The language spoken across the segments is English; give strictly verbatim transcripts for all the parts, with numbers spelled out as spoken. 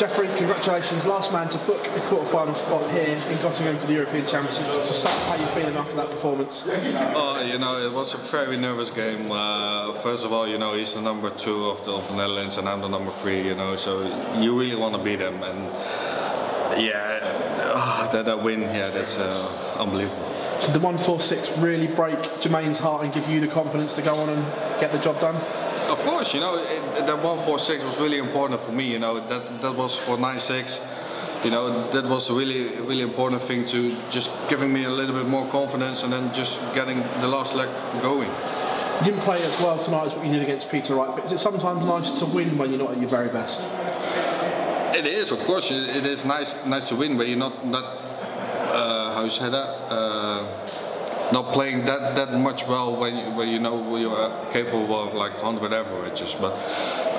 Jeffrey, congratulations, last man to book a quarter-final spot here in Nottingham for the European Championship. Just how are you feeling after that performance? Oh, you know, it was a very nervous game. Uh, first of all, you know, he's the number two of the, of the Netherlands and I'm the number three, you know, so you really want to beat him. And yeah, oh, that, that win, yeah, that's uh, unbelievable. Did the one four six really break Jermaine's heart and give you the confidence to go on and get the job done? Of course, you know, it, that one four six was really important for me, you know, that, that was for nine six, you know, that was a really, really important thing to just giving me a little bit more confidence and then just getting the last leg going. You didn't play as well tonight as what you did against Peter Wright, but is it sometimes nice to win when you're not at your very best? It is, of course, it is nice nice to win, but you're not, not uh, how you say that? Uh, Not playing that that much well when you, when you know you are capable of like one hundred averages, but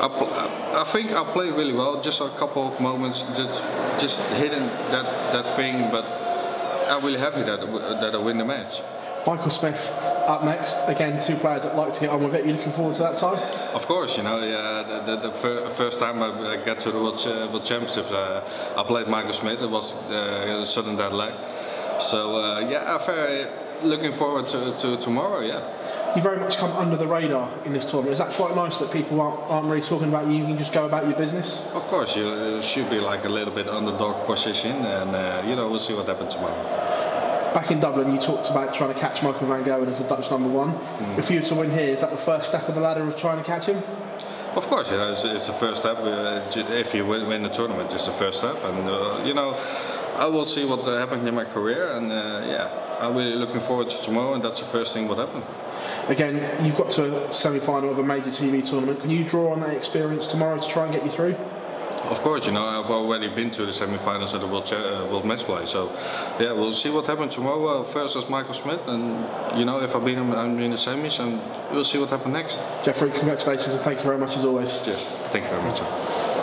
I, I think I played really well. Just a couple of moments, just just hitting that that thing. But I'm really happy that that I win the match. Michael Smith up next. Again, two players that like to get on with it. You looking forward to that time? Of course, you know, yeah, the, the, the first time I got to the World, uh, World Championship, uh, I played Michael Smith. It was uh, a sudden dead leg. So uh, yeah, I very. Looking forward to, to tomorrow, yeah. You very much come under the radar in this tournament. Is that quite nice that people aren't, aren't really talking about you? You can just go about your business? Of course, you should be like a little bit underdog position, and uh, you know, we'll see what happens tomorrow. Back in Dublin, you talked about trying to catch Michael Van Gerwen as the Dutch number one. Mm. If you were to win here, is that the first step of the ladder of trying to catch him? Of course, you know, it's, it's the first step. Uh, if you win, win the tournament, it's the first step, and uh, you know. I will see what happens in my career, and uh, yeah, I'm really looking forward to tomorrow, and that's the first thing what happened. Again, you've got to a semi-final of a major T V tournament. Can you draw on that experience tomorrow to try and get you through? Of course, you know, I've already been to the semi-finals at the World, uh, World Match Play, so yeah, we'll see what happens tomorrow. First as Michael Smith, and you know, if I've been in, I'm in the semis, and we'll see what happens next. Jeffrey, congratulations and thank you very much as always. Cheers. Thank you very much.